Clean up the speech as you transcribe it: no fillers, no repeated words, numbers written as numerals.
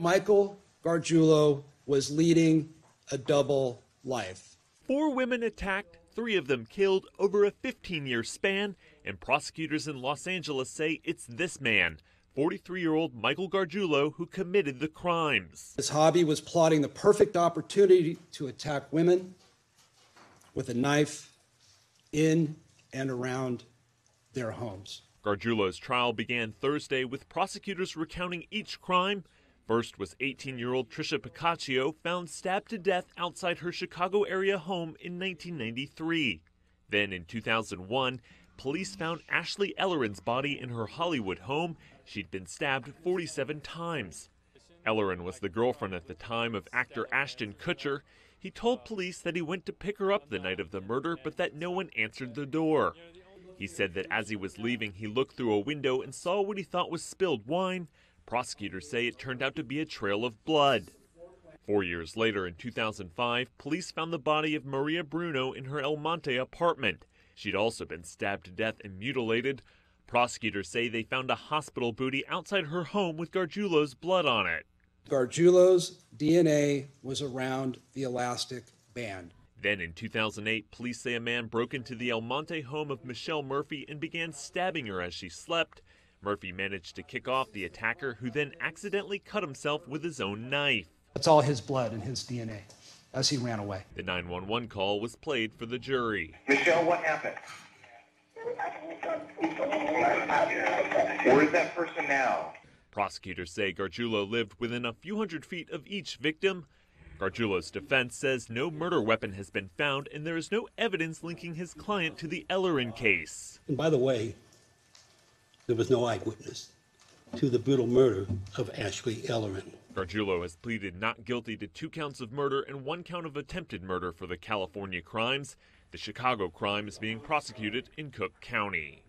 Michael Gargiulo was leading a double life. 4 women attacked, 3 of them killed over a 15-year span, and prosecutors in Los Angeles say it's this man, 43-year-old Michael Gargiulo, who committed the crimes. His hobby was plotting the perfect opportunity to attack women with a knife in and around their homes. Gargiulo's trial began Thursday with prosecutors recounting each crime. First was 18-year-old Trisha Picaccio, found stabbed to death outside her Chicago area home in 1993. Then in 2001, police found Ashley Ellerin's body in her Hollywood home. She'd been stabbed 47 times. Ellerin was the girlfriend at the time of actor Ashton Kutcher. He told police that he went to pick her up the night of the murder, but that no one answered the door. He said that as he was leaving, he looked through a window and saw what he thought was spilled wine. Prosecutors say it turned out to be a trail of blood. 4 years later, in 2005, police found the body of Maria Bruno in her El Monte apartment. She'd also been stabbed to death and mutilated. Prosecutors say they found a hospital booty outside her home with Gargiulo's blood on it. Gargiulo's DNA was around the elastic band. Then in 2008, police say a man broke into the El Monte home of Michelle Murphy and began stabbing her as she slept. Murphy managed to kick off the attacker, who then accidentally cut himself with his own knife. That's all his blood and his DNA as he ran away. The 911 call was played for the jury. Michelle, what happened? Where is that person now? Prosecutors say Gargiulo lived within a few hundred feet of each victim. Gargiulo's defense says no murder weapon has been found and there is no evidence linking his client to the Ellerin case. And by the way, there was no eyewitness to the brutal murder of Ashley Ellerin. Gargiulo has pleaded not guilty to 2 counts of murder and 1 count of attempted murder for the California crimes. The Chicago crime is being prosecuted in Cook County.